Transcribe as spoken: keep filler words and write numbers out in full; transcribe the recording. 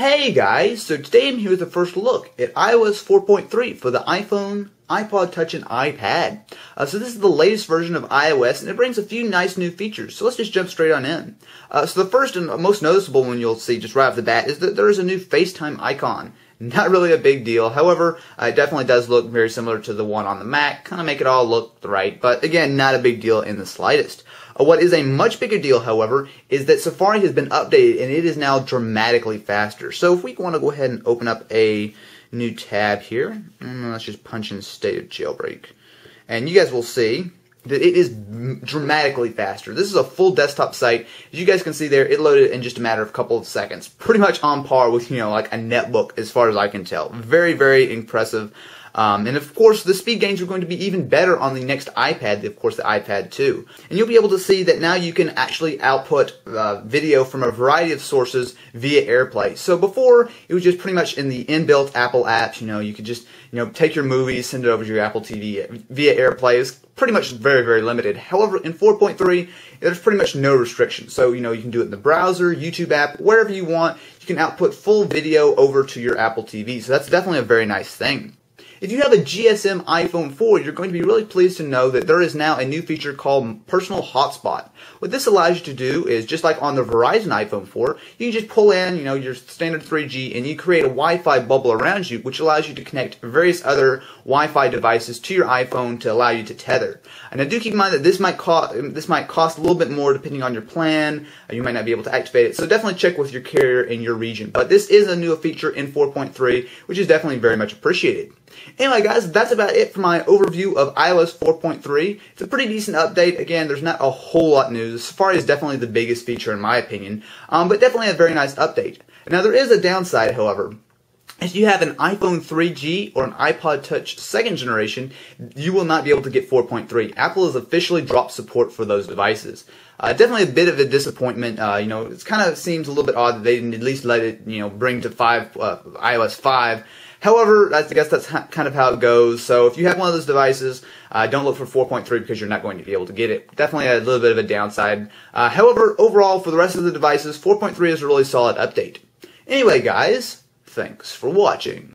Hey guys, so today I'm here with a first look at i O S four point three for the iPhone, iPod Touch, and iPad. Uh, so this is the latest version of iOS, and it brings a few nice new features, so let's just jump straight on in. Uh, so the first and most noticeable one you'll see just right off the bat is that there is a new FaceTime icon. Not really a big deal, however, uh, it definitely does look very similar to the one on the Mac, kind of make it all look right, but again, not a big deal in the slightest. What is a much bigger deal, however, is that Safari has been updated and it is now dramatically faster. So if we want to go ahead and open up a new tab here, and let's just punch in State of Jailbreak. And you guys will see that it is dramatically faster. This is a full desktop site. As you guys can see there, it loaded in just a matter of a couple of seconds. Pretty much on par with, you know, like a netbook as far as I can tell. Very, very impressive. Um, and of course, the speed gains are going to be even better on the next iPad, of course the iPad two. And you'll be able to see that now you can actually output uh, video from a variety of sources via AirPlay. So before, it was just pretty much in the inbuilt Apple apps, you know, you could just, you know, take your movies, send it over to your Apple T V via AirPlay. It was pretty much very, very limited. However, in four point three, there's pretty much no restriction. So, you know, you can do it in the browser, YouTube app, wherever you want. You can output full video over to your Apple T V. So that's definitely a very nice thing. If you have a G S M iPhone four, you're going to be really pleased to know that there is now a new feature called Personal Hotspot. What this allows you to do is, just like on the Verizon iPhone four, you can just pull in, you know, your standard three G and you create a Wi-Fi bubble around you, which allows you to connect various other Wi-Fi devices to your iPhone to allow you to tether. And I do keep in mind that this might cost this might cost a little bit more depending on your plan. You might not be able to activate it, so definitely check with your carrier in your region. But this is a new feature in four point three, which is definitely very much appreciated. Anyway guys, that's about it for my overview of i O S four point three. It's a pretty decent update. Again, there's not a whole lot new. Safari is definitely the biggest feature in my opinion, um, but definitely a very nice update. Now there is a downside, however. If you have an iPhone three G or an iPod Touch second generation, you will not be able to get four point three. Apple has officially dropped support for those devices. Uh, definitely a bit of a disappointment. Uh, you know, it kind of seems a little bit odd that they didn't at least let it, you know, bring to five uh, i O S five. However, I guess that's kind of how it goes. So if you have one of those devices, uh, don't look for four point three because you're not going to be able to get it. Definitely a little bit of a downside. Uh, however, overall, for the rest of the devices, four point three is a really solid update. Anyway, guys, thanks for watching.